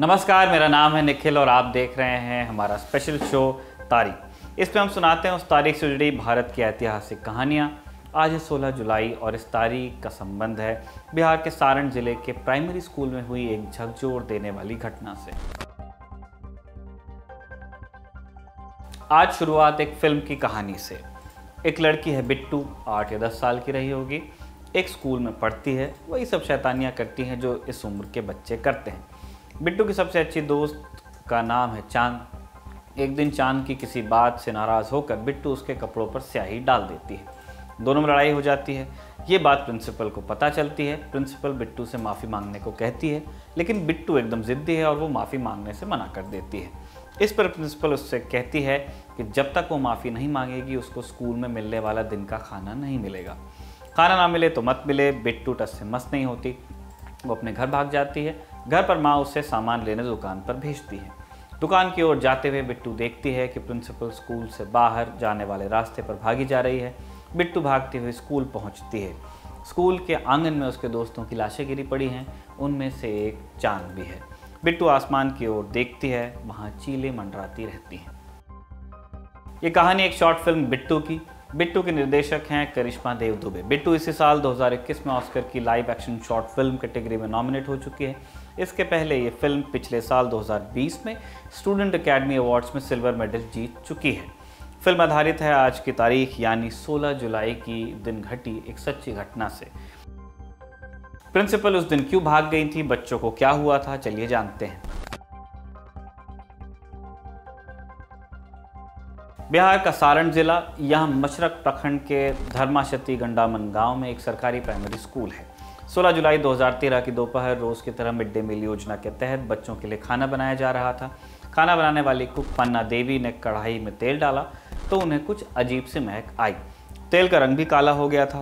नमस्कार, मेरा नाम है निखिल और आप देख रहे हैं हमारा स्पेशल शो तारीख। इस पर हम सुनाते हैं उस तारीख से जुड़ी भारत की ऐतिहासिक कहानियाँ। आज है 16 जुलाई और इस तारीख का संबंध है बिहार के सारण जिले के प्राइमरी स्कूल में हुई एक झकझोर देने वाली घटना से। आज शुरुआत एक फिल्म की कहानी से। एक लड़की है बिट्टू, 8 या 10 साल की रही होगी, एक स्कूल में पढ़ती है। वही सब शैतानियाँ करती हैं जो इस उम्र के बच्चे करते हैं। बिट्टू की सबसे अच्छी दोस्त का नाम है चांद। एक दिन चांद की किसी बात से नाराज़ होकर बिट्टू उसके कपड़ों पर स्याही डाल देती है। दोनों में लड़ाई हो जाती है। ये बात प्रिंसिपल को पता चलती है। प्रिंसिपल बिट्टू से माफ़ी मांगने को कहती है, लेकिन बिट्टू एकदम ज़िद्दी है और वो माफ़ी मांगने से मना कर देती है। इस पर प्रिंसिपल उससे कहती है कि जब तक वो माफ़ी नहीं मांगेगी उसको स्कूल में मिलने वाला दिन का खाना नहीं मिलेगा। खाना ना मिले तो मत मिले। बिट्टू टस से मस नहीं होती, वो अपने घर भाग जाती है। घर पर माँ उसे सामान लेने दुकान पर भेजती है। दुकान की ओर जाते हुए बिट्टू देखती है कि प्रिंसिपल स्कूल से बाहर जाने वाले रास्ते पर भागी जा रही है। बिट्टू भागते हुए स्कूल पहुंचती है। स्कूल के आंगन में उसके दोस्तों की लाशें गिरी पड़ी हैं, उनमें से एक चांद भी है। बिट्टू आसमान की ओर देखती है, वहां चीलें मंडराती रहती हैं। ये कहानी एक शॉर्ट फिल्म बिट्टू के निर्देशक हैं करिश्मा देव दुबे। बिट्टू इसी साल 2021 में ऑस्कर की live action short film category में नॉमिनेट हो चुकी है। इसके पहले ये फिल्म पिछले साल 2020 में स्टूडेंट अकेडमी अवार्ड्स में सिल्वर मेडल जीत चुकी है। फिल्म आधारित है आज की तारीख यानी 16 जुलाई की दिन घटी एक सच्ची घटना से। प्रिंसिपल उस दिन क्यों भाग गई थी, बच्चों को क्या हुआ था, चलिए जानते हैं। बिहार का सारण जिला, यहाँ मशरक प्रखंड के धर्माशती गंडामन गांव में एक सरकारी प्राइमरी स्कूल है। 16 जुलाई 2013 की दोपहर रोज की तरह मिड डे मील योजना के तहत बच्चों के लिए खाना बनाया जा रहा था। खाना बनाने वाली कुक पन्ना देवी ने कढ़ाई में तेल डाला तो उन्हें कुछ अजीब सी महक आई। तेल का रंग भी काला हो गया था।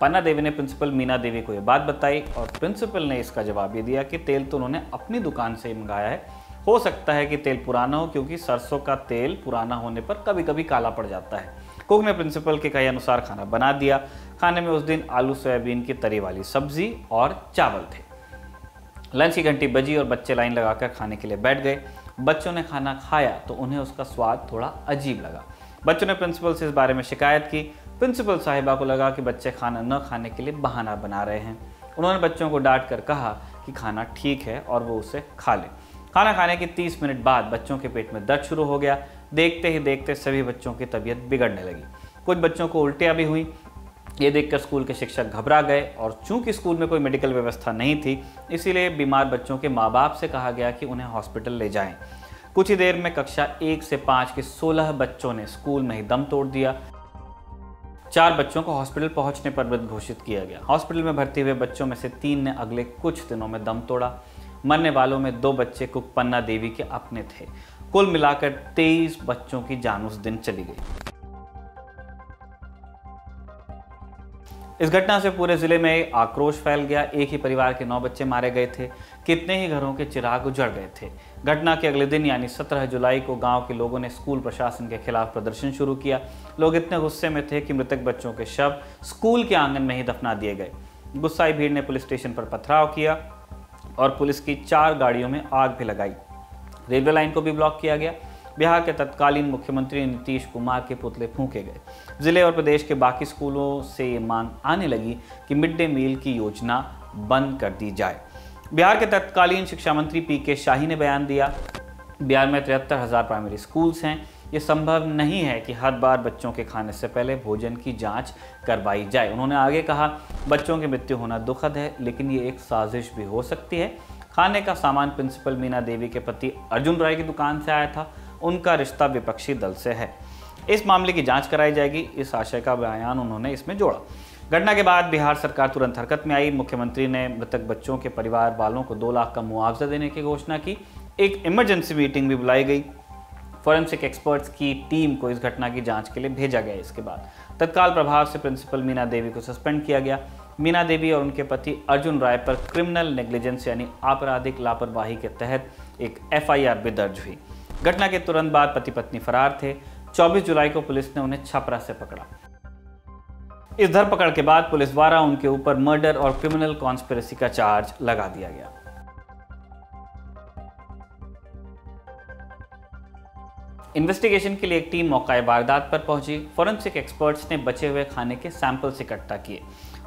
पन्ना देवी ने प्रिंसिपल मीना देवी को ये बात बताई और प्रिंसिपल ने इसका जवाब ये दिया कि तेल तो उन्होंने अपनी दुकान से ही मंगाया है, हो सकता है कि तेल पुराना हो क्योंकि सरसों का तेल पुराना होने पर कभी कभी काला पड़ जाता है। कुक ने प्रिंसिपल के कहे अनुसार खाना बना दिया। खाने में उस दिन आलू सोयाबीन की तरी वाली सब्जी और चावल थे। लंच की घंटी बजी और बच्चे लाइन लगाकर खाने के लिए बैठ गए। बच्चों ने खाना खाया तो उन्हें उसका स्वाद थोड़ा अजीब लगा। बच्चों ने प्रिंसिपल से इस बारे में शिकायत की। प्रिंसिपल साहिबा को लगा कि बच्चे खाना न खाने के लिए बहाना बना रहे हैं। उन्होंने बच्चों को डांट कर कहा कि खाना ठीक है और वो उसे खा लें। खाना खाने के 30 मिनट बाद बच्चों के पेट में दर्द शुरू हो गया। देखते ही देखते सभी बच्चों की तबीयत बिगड़ने लगी। कुछ बच्चों को उल्टियाँ भी हुई। ये देखकर स्कूल के शिक्षक घबरा गए और चूंकि स्कूल में कोई मेडिकल व्यवस्था नहीं थी इसीलिए बीमार बच्चों के माँ बाप से कहा गया कि उन्हें हॉस्पिटल ले जाएं। कुछ ही देर में कक्षा 1 से 5 के 16 बच्चों ने स्कूल में ही दम तोड़ दिया। 4 बच्चों को हॉस्पिटल पहुंचने पर मृत घोषित किया गया। हॉस्पिटल में भर्ती हुए बच्चों में से 3 ने अगले कुछ दिनों में दम तोड़ा। मरने वालों में 2 बच्चे कुक पन्ना देवी के अपने थे। कुल मिलाकर 23 बच्चों की जान उस दिन चली गई। इस घटना से पूरे ज़िले में आक्रोश फैल गया। एक ही परिवार के 9 बच्चे मारे गए थे। कितने ही घरों के चिराग उजड़ गए थे। घटना के अगले दिन यानी 17 जुलाई को गांव के लोगों ने स्कूल प्रशासन के खिलाफ प्रदर्शन शुरू किया। लोग इतने गुस्से में थे कि मृतक बच्चों के शव स्कूल के आंगन में ही दफना दिए गए। गुस्साई भीड़ ने पुलिस स्टेशन पर पथराव किया और पुलिस की 4 गाड़ियों में आग भी लगाई। रेलवे लाइन को भी ब्लॉक किया गया। बिहार के तत्कालीन मुख्यमंत्री नीतीश कुमार के पुतले फूंके गए। जिले और प्रदेश के बाकी स्कूलों से ये मांग आने लगी कि मिड डे मील की योजना बंद कर दी जाए। बिहार के तत्कालीन शिक्षा मंत्री PK शाही ने बयान दिया, बिहार में 73,000 प्राइमरी स्कूल्स हैं। ये संभव नहीं है कि हर बार बच्चों के खाने से पहले भोजन की जांच करवाई जाए। उन्होंने आगे कहा, बच्चों की मृत्यु होना दुखद है लेकिन ये एक साजिश भी हो सकती है। खाने का सामान प्रिंसिपल मीना देवी के पति अर्जुन राय की दुकान से आया था। उनका रिश्ता विपक्षी दल से है। इस मामले की जांच कराई जाएगी, इस आशय का बयान उन्होंने इसमें जोड़ा। घटना के बाद बिहार सरकार तुरंत हरकत में आई। मुख्यमंत्री ने मृतक बच्चों के परिवार वालों को 2 लाख का मुआवजा देने की घोषणा की। एक इमरजेंसी मीटिंग भी बुलाई गई। फॉरेंसिक एक्सपर्ट्स की टीम को इस घटना की जांच के लिए भेजा गया। इसके बाद तत्काल प्रभाव से प्रिंसिपल मीना देवी को सस्पेंड किया गया। मीना देवी और उनके पति अर्जुन राय पर क्रिमिनल नेग्लिजेंस यानी आपराधिक लापरवाही के तहत एक FIR भी दर्ज हुई। घटना के तुरंत बाद पति पत्नी फरार थे। 24 जुलाई को पुलिस ने उन्हें छपरा से पकड़ा। इस धरपकड़ के बाद पुलिस द्वारा उनके ऊपर मर्डर और क्रिमिनल कॉन्स्पिरेसी का चार्ज लगा दिया गया। इन्वेस्टिगेशन के लिए एक टीम मौका वारदात पर पहुंची। फॉरेंसिक एक्सपर्ट्स ने बचे हुए खाने के सैंपल्स इकट्ठा किए,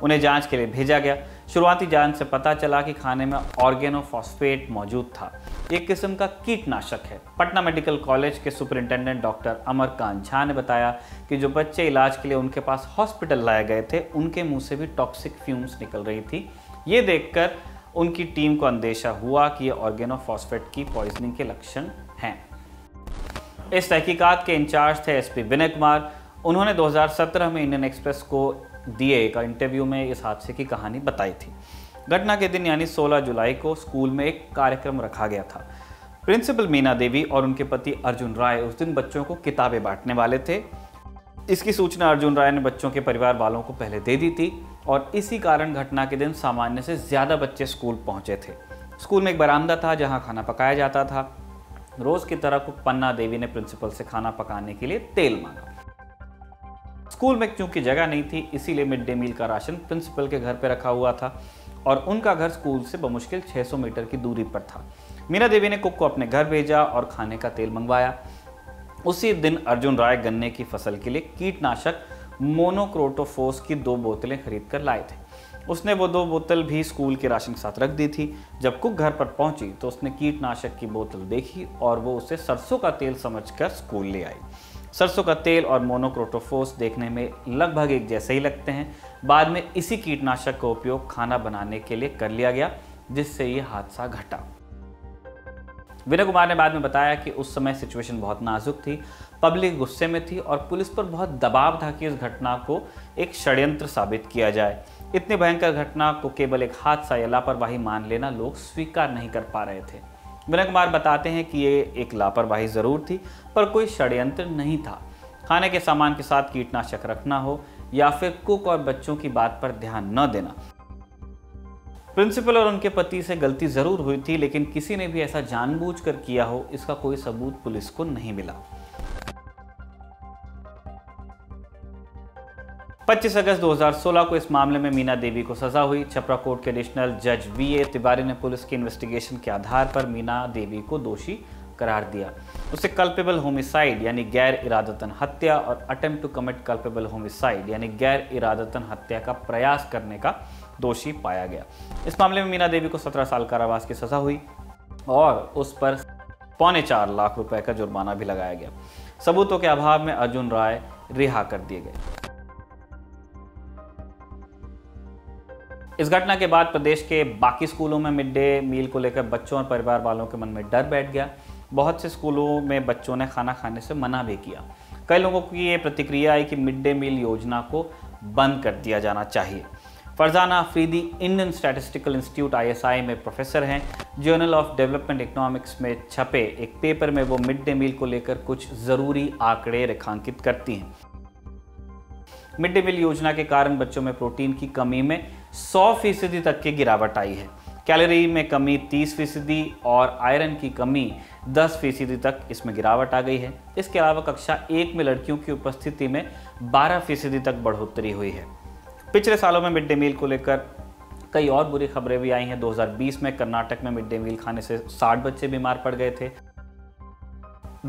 उन्हें जांच के लिए भेजा गया। शुरुआती जांच से पता चला कि खाने में ऑर्गेनोफॉस्फेट मौजूद था, एक किस्म का कीटनाशक है। पटना मेडिकल कॉलेज के सुपरिंटेंडेंट डॉक्टर अमरकांत झा ने बताया कि जो बच्चे इलाज के लिए उनके पास हॉस्पिटल लाए गए थे, उनके मुँह से भी टॉक्सिक फ्यूम्स निकल रही थी। ये देखकर उनकी टीम को अंदेशा हुआ कि ये ऑर्गेनोफॉस्फेट की पॉइजनिंग के लक्षण हैं। इस तहकीकात के इंचार्ज थे एसपी विनय कुमार। उन्होंने 2017 में इंडियन एक्सप्रेस को दिए एक इंटरव्यू में इस हादसे की कहानी बताई थी। घटना के दिन यानी 16 जुलाई को स्कूल में एक कार्यक्रम रखा गया था। प्रिंसिपल मीना देवी और उनके पति अर्जुन राय उस दिन बच्चों को किताबें बांटने वाले थे। इसकी सूचना अर्जुन राय ने बच्चों के परिवार वालों को पहले दे दी थी और इसी कारण घटना के दिन सामान्य से ज़्यादा बच्चे स्कूल पहुंचे थे। स्कूल में एक बरामदा था जहां खाना पकाया जाता था। रोज़ की तरह कुक पन्ना देवी ने प्रिंसिपल से खाना पकाने के लिए तेल मांगा। स्कूल में चूंकि जगह नहीं थी, इसीलिए मिड डे मील का राशन प्रिंसिपल के घर पर रखा हुआ था और उनका घर स्कूल से बमुश्किल 600 मीटर की दूरी पर था। मीना देवी ने कुक को अपने घर भेजा और खाने का तेल मंगवाया। उसी दिन अर्जुन राय गन्ने की फसल के लिए कीटनाशक मोनोक्रोटोफोस की 2 बोतलें खरीद कर लाए थे। उसने वो 2 बोतल भी स्कूल के राशन के साथ रख दी थी। जब कुक घर पर पहुंची तो उसने कीटनाशक की बोतल देखी और वो उसे सरसों का तेल समझकर स्कूल ले आई। सरसों का तेल और मोनोक्रोटोफोस देखने में लगभग एक जैसे ही लगते हैं। बाद में इसी कीटनाशक का उपयोग खाना बनाने के लिए कर लिया गया, जिससे ये हादसा घटा। विनय कुमार ने बाद में बताया कि उस समय सिचुएशन बहुत नाजुक थी, पब्लिक गुस्से में थी और पुलिस पर बहुत दबाव था कि इस घटना को एक षड्यंत्र साबित किया जाए। इतनी भयंकर घटना को केवल एक हादसा या लापरवाही मान लेना लोग स्वीकार नहीं कर पा रहे थे। विनय कुमार बताते हैं कि ये एक लापरवाही ज़रूर थी, पर कोई षड्यंत्र नहीं था। खाने के सामान के साथ कीटनाशक रखना हो या फिर कुक और बच्चों की बात पर ध्यान न देना। प्रिंसिपल और उनके पति से गलती ज़रूर हुई थी, लेकिन किसी ने भी ऐसा जानबूझकर किया हो इसका कोई सबूत पुलिस को नहीं मिला। 25 अगस्त 2016 को इस मामले में मीना देवी को सजा हुई। छपरा कोर्ट के एडिशनल जज VA तिवारी ने पुलिस की इन्वेस्टिगेशन के आधार पर मीना देवी को दोषी करार दिया। उसे कल्पेबल होमिसाइड यानी गैर इरादतन हत्या और attempt to commit culpable homicide यानी गैर इरादतन हत्या का प्रयास करने का दोषी पाया गया। इस मामले में मीना देवी को 17 साल कारावास की सजा हुई और उस पर 4.25 लाख रुपए का जुर्माना भी लगाया गया। सबूतों के अभाव में अर्जुन राय रिहा कर दिए गए। इस घटना के बाद प्रदेश के बाकी स्कूलों में मिड डे मील को लेकर बच्चों और परिवार वालों के मन में डर बैठ गया। बहुत से स्कूलों में बच्चों ने खाना खाने से मना भी किया। कई लोगों की ये प्रतिक्रिया आई कि मिड डे मील योजना को बंद कर दिया जाना चाहिए। Farzana Faridi Indian statistical institute ISI में प्रोफेसर हैं। जर्नल ऑफ डेवलपमेंट इकोनॉमिक्स में छपे एक पेपर में वो मिड डे मील को लेकर कुछ ज़रूरी आंकड़े रेखांकित करती हैं। मिड डे मील योजना के कारण बच्चों में प्रोटीन की कमी में 100% तक की गिरावट आई है। कैलोरी में कमी 30% और आयरन की कमी 10% तक इसमें गिरावट आ गई है। इसके अलावा कक्षा 1 में लड़कियों की उपस्थिति में 12% तक बढ़ोतरी हुई है। पिछले सालों में मिड डे मील को लेकर कई और बुरी खबरें भी आई हैं। 2020 में कर्नाटक में मिड डे मील खाने से 60 बच्चे बीमार पड़ गए थे।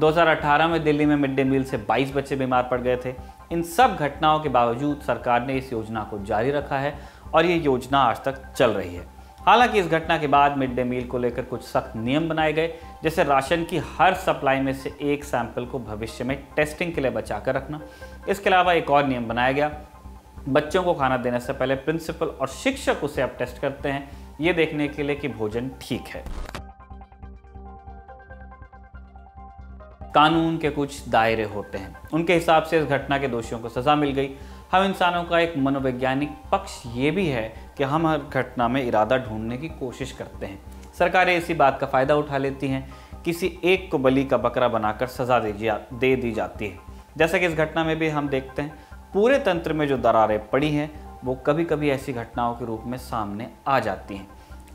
2018 में दिल्ली में मिड डे मील से 22 बच्चे बीमार पड़ गए थे। इन सब घटनाओं के बावजूद सरकार ने इस योजना को जारी रखा है और ये योजना आज तक चल रही है। हालांकि इस घटना के बाद मिड डे मील को लेकर कुछ सख्त नियम बनाए गए, जैसे राशन की हर सप्लाई में से एक सैंपल को भविष्य में टेस्टिंग के लिए बचा कर रखना। इसके अलावा एक और नियम बनाया गया, बच्चों को खाना देने से पहले प्रिंसिपल और शिक्षक उसे अब टेस्ट करते हैं, ये देखने के लिए कि भोजन ठीक है। कानून के कुछ दायरे होते हैं, उनके हिसाब से इस घटना के दोषियों को सजा मिल गई। हम इंसानों का एक मनोवैज्ञानिक पक्ष ये भी है कि हम हर घटना में इरादा ढूंढने की कोशिश करते हैं। सरकारें इसी बात का फायदा उठा लेती हैं, किसी एक को बलि का बकरा बनाकर सजा दे दी जाती है। जैसा कि इस घटना में भी हम देखते हैं, पूरे तंत्र में जो दरारें पड़ी हैं वो कभी कभी ऐसी घटनाओं के रूप में सामने आ जाती हैं।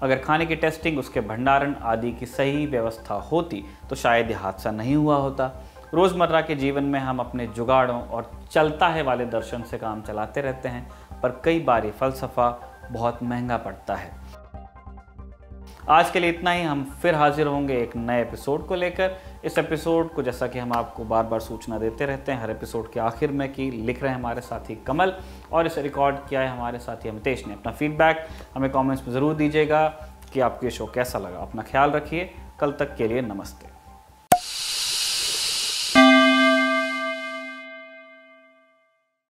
अगर खाने की टेस्टिंग, उसके भंडारण आदि की सही व्यवस्था होती तो शायद ये हादसा नहीं हुआ होता। रोज़मर्रा के जीवन में हम अपने जुगाड़ों और चलता है वाले दर्शन से काम चलाते रहते हैं, पर कई बार ये फलसफा बहुत महंगा पड़ता है। आज के लिए इतना ही। हम फिर हाजिर होंगे एक नए एपिसोड को लेकर। इस एपिसोड को, जैसा कि हम आपको बार बार सूचना देते रहते हैं हर एपिसोड के आखिर में, कि लिख रहे हैं हमारे साथी कमल और इसे रिकॉर्ड किया है हमारे साथी अमितेश ने। अपना फीडबैक हमें कॉमेंट्स में ज़रूर दीजिएगा कि आपको ये शो कैसा लगा। अपना ख्याल रखिए। कल तक के लिए नमस्ते।